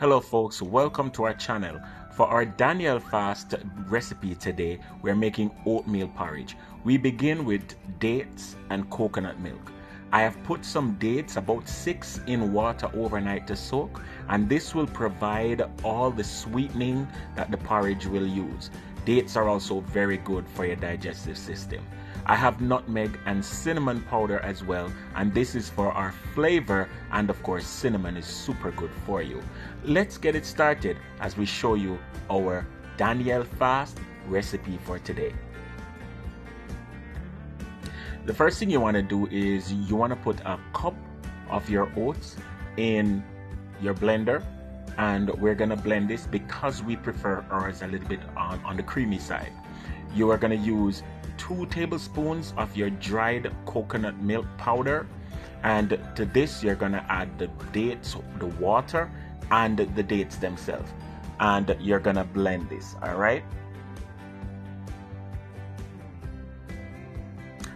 Hello folks, welcome to our channel. For our Daniel Fast recipe today, we're making oatmeal porridge. We begin with dates and coconut milk. I have put some dates, about 6, in water overnight to soak, and this will provide all the sweetening that the porridge will use. Dates are also very good for your digestive system. I have nutmeg and cinnamon powder as well, and this is for our flavor, and of course cinnamon is super good for you. Let's get it started as we show you our Daniel Fast recipe for today. The first thing you want to do is you want to put a cup of your oats in your blender, and we're going to blend this because we prefer ours a little bit on the creamy side. You are going to use 2 tablespoons of your dried coconut milk powder, and to this you're going to add the dates, the water, and the dates themselves, and you're going to blend this. All right,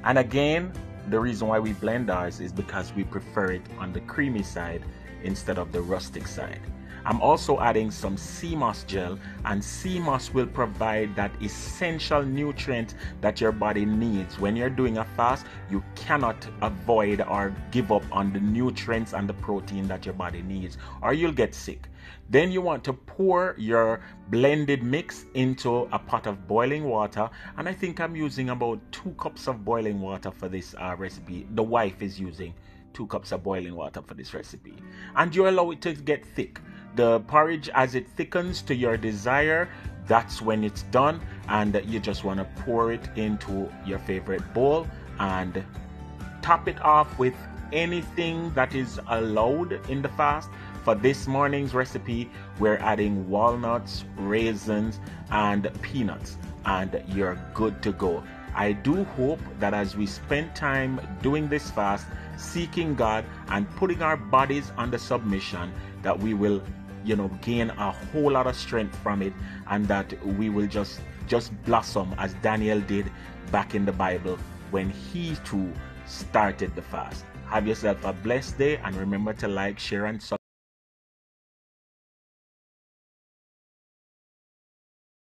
and again, the reason why we blend ours is because we prefer it on the creamy side instead of the rustic side. I'm also adding some sea moss gel, and sea moss will provide that essential nutrient that your body needs. When you're doing a fast, you cannot avoid or give up on the nutrients and the protein that your body needs, or you'll get sick. Then you want to pour your blended mix into a pot of boiling water, and I think I'm using about 2 cups of boiling water for this recipe. The wife is using 2 cups of boiling water for this recipe, and you allow it to get thick. The porridge, as it thickens to your desire, that's when it's done, and you just want to pour it into your favorite bowl and top it off with anything that is allowed in the fast. For this morning's recipe, we're adding walnuts, raisins, and peanuts, and you're good to go. I do hope that as we spend time doing this fast, seeking God and putting our bodies under submission, that we will gain a whole lot of strength from it, and that we will just blossom as Daniel did back in the Bible when he too started the fast. Have yourself a blessed day, and remember to like, share, and subscribe.